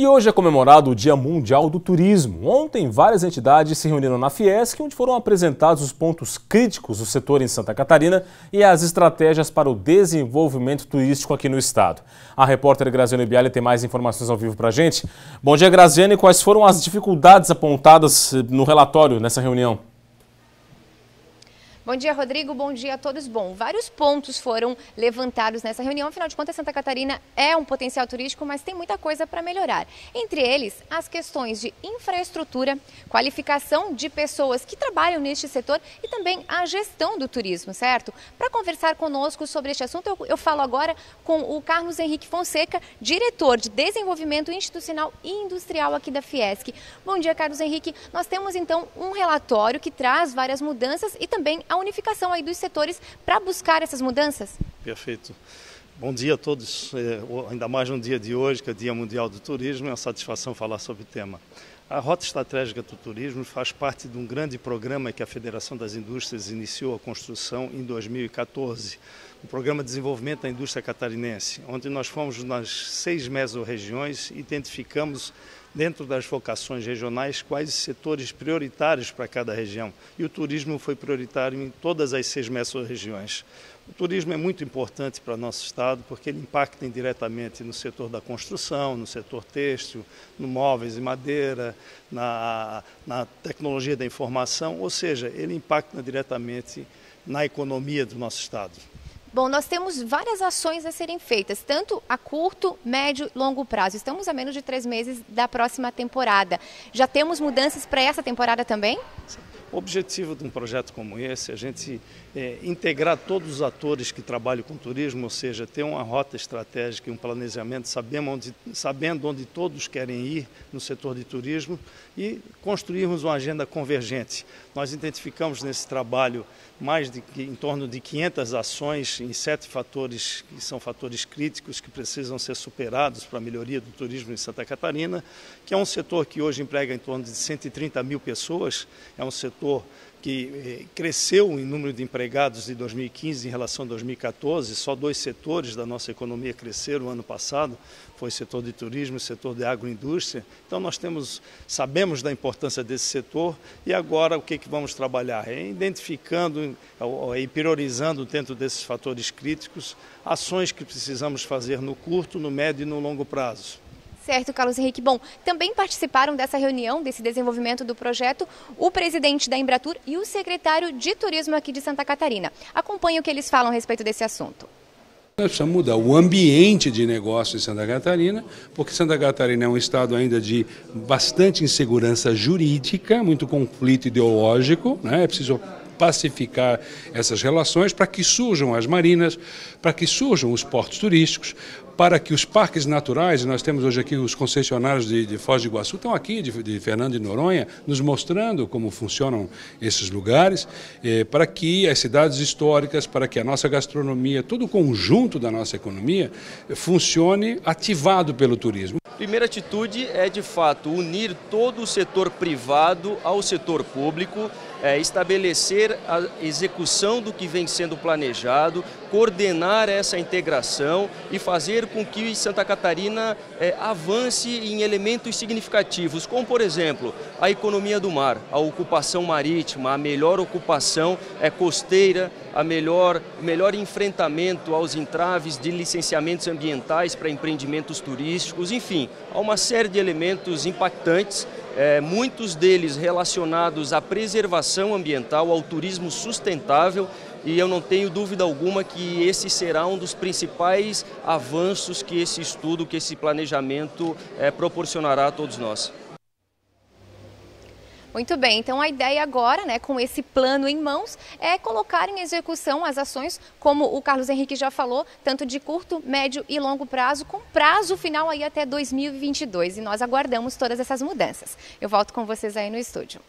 E hoje é comemorado o Dia Mundial do Turismo. Ontem, várias entidades se reuniram na Fiesc, onde foram apresentados os pontos críticos do setor em Santa Catarina e as estratégias para o desenvolvimento turístico aqui no estado. A repórter Graziane Bialha tem mais informações ao vivo para a gente. Bom dia, Graziane. Quais foram as dificuldades apontadas no relatório nessa reunião? Bom dia, Rodrigo. Bom dia a todos. Bom, vários pontos foram levantados nessa reunião. Afinal de contas, Santa Catarina é um potencial turístico, mas tem muita coisa para melhorar. Entre eles, as questões de infraestrutura, qualificação de pessoas que trabalham neste setor e também a gestão do turismo, certo? Para conversar conosco sobre este assunto, eu falo agora com o Carlos Henrique Fonseca, diretor de Desenvolvimento Institucional e Industrial aqui da Fiesc. Bom dia, Carlos Henrique. Nós temos, então, um relatório que traz várias mudanças e também a unificação aí dos setores para buscar essas mudanças? Perfeito. Bom dia a todos, ainda mais no dia de hoje, que é o Dia Mundial do Turismo, é uma satisfação falar sobre o tema. A Rota Estratégica do Turismo faz parte de um grande programa que a Federação das Indústrias iniciou a construção em 2014, o Programa de Desenvolvimento da Indústria Catarinense, onde nós fomos nas 6 mesorregiões e identificamos, dentro das vocações regionais, quais setores prioritários para cada região. E o turismo foi prioritário em todas as 6 mesorregiões. O turismo é muito importante para o nosso estado, porque ele impacta indiretamente no setor da construção, no setor têxtil, no móveis e madeira, na tecnologia da informação, ou seja, ele impacta diretamente na economia do nosso estado. Bom, nós temos várias ações a serem feitas, tanto a curto, médio e longo prazo. Estamos a menos de 3 meses da próxima temporada. Já temos mudanças para essa temporada também? O objetivo de um projeto como esse é a gente integrar todos os atores que trabalham com turismo, ou seja, ter uma rota estratégica e um planejamento, sabendo onde todos querem ir no setor de turismo e construirmos uma agenda convergente. Nós identificamos nesse trabalho em torno de 500 ações em 7 fatores, que são fatores críticos que precisam ser superados para a melhoria do turismo em Santa Catarina, que é um setor que hoje emprega em torno de 130 mil pessoas, é um setor que cresceu em número de empregados de 2015 em relação a 2014, só 2 setores da nossa economia cresceram no ano passado, foi o setor de turismo e o setor de agroindústria. Então nós sabemos da importância desse setor e agora o que vamos trabalhar? É identificando e priorizando dentro desses fatores críticos ações que precisamos fazer no curto, no médio e no longo prazo. Certo, Carlos Henrique. Bom, também participaram dessa reunião, desse desenvolvimento do projeto, o presidente da Embratur e o secretário de Turismo aqui de Santa Catarina. Acompanhe o que eles falam a respeito desse assunto. Nós precisamos mudar o ambiente de negócio em Santa Catarina, porque Santa Catarina é um estado ainda de bastante insegurança jurídica, muito conflito ideológico, né? É preciso pacificar essas relações para que surjam as marinas, para que surjam os portos turísticos, para que os parques naturais, nós temos hoje aqui os concessionários de Foz do Iguaçu, estão aqui, de Fernando de Noronha, nos mostrando como funcionam esses lugares, para que as cidades históricas, para que a nossa gastronomia, todo o conjunto da nossa economia, funcione ativado pelo turismo. Primeira atitude é, de fato, unir todo o setor privado ao setor público, estabelecer a execução do que vem sendo planejado, coordenar essa integração e fazer com que Santa Catarina avance em elementos significativos, como, por exemplo, a economia do mar, a ocupação marítima, a melhor ocupação costeira, o melhor enfrentamento aos entraves de licenciamentos ambientais para empreendimentos turísticos, enfim, há uma série de elementos impactantes, muitos deles relacionados à preservação ambiental, ao turismo sustentável, e eu não tenho dúvida alguma que esse será um dos principais avanços que esse estudo, que esse planejamento proporcionará a todos nós. Muito bem, então a ideia agora, né, com esse plano em mãos, é colocar em execução as ações, como o Carlos Henrique já falou, tanto de curto, médio e longo prazo, com prazo final aí até 2022. E nós aguardamos todas essas mudanças. Eu volto com vocês aí no estúdio.